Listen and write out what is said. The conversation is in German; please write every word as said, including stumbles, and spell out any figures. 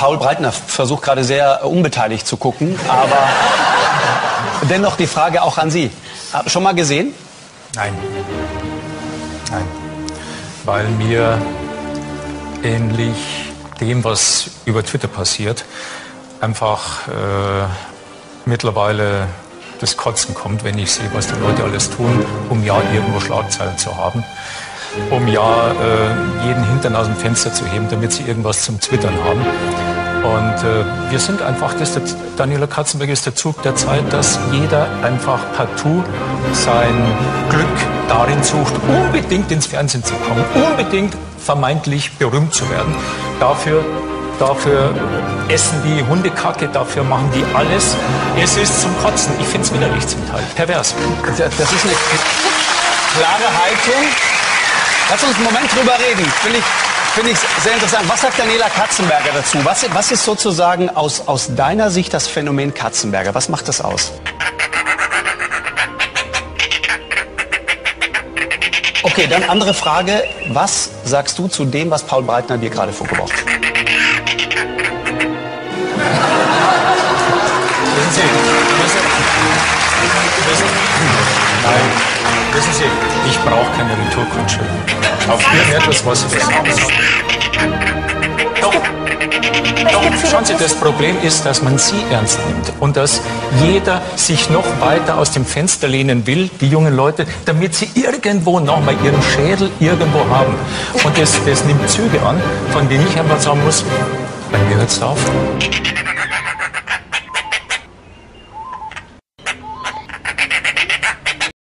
Paul Breitner versucht gerade sehr unbeteiligt zu gucken, aber dennoch die Frage auch an Sie. Schon mal gesehen? Nein. Nein. Weil mir ähnlich dem, was über Twitter passiert, einfach äh, mittlerweile das Kotzen kommt, wenn ich sehe, was die Leute alles tun, um ja irgendwo Schlagzeilen zu haben, um ja äh, jeden Hintern aus dem Fenster zu heben, damit sie irgendwas zum Twittern haben. Und äh, wir sind einfach, das der, Daniela Katzenberger ist der Zug der Zeit, dass jeder einfach partout sein Glück darin sucht, unbedingt ins Fernsehen zu kommen, unbedingt vermeintlich berühmt zu werden. Dafür, dafür essen die Hundekacke, dafür machen die alles. Es ist zum Kotzen. Ich finde es widerlich zum Teil. Pervers. Das ist eine klare Haltung. Lass uns einen Moment drüber reden. Finde ich, finde ich sehr interessant. Was sagt Daniela Katzenberger dazu? Was, was ist sozusagen aus, aus deiner Sicht das Phänomen Katzenberger? Was macht das aus? Okay, dann andere Frage. Was sagst du zu dem, was Paul Breitner dir gerade vorgeworfen hat? Wissen Sie, wissen, wissen, nein, wissen Sie, ich brauche keine Retourkutsche. Auf irgendetwas, was ich versagen. Doch, doch, schauen Sie, das Problem ist, dass man Sie ernst nimmt und dass jeder sich noch weiter aus dem Fenster lehnen will, die jungen Leute, damit sie irgendwo nochmal ihren Schädel irgendwo haben. Und das, das nimmt Züge an, von denen ich einfach sagen muss, bei mir hört es auf.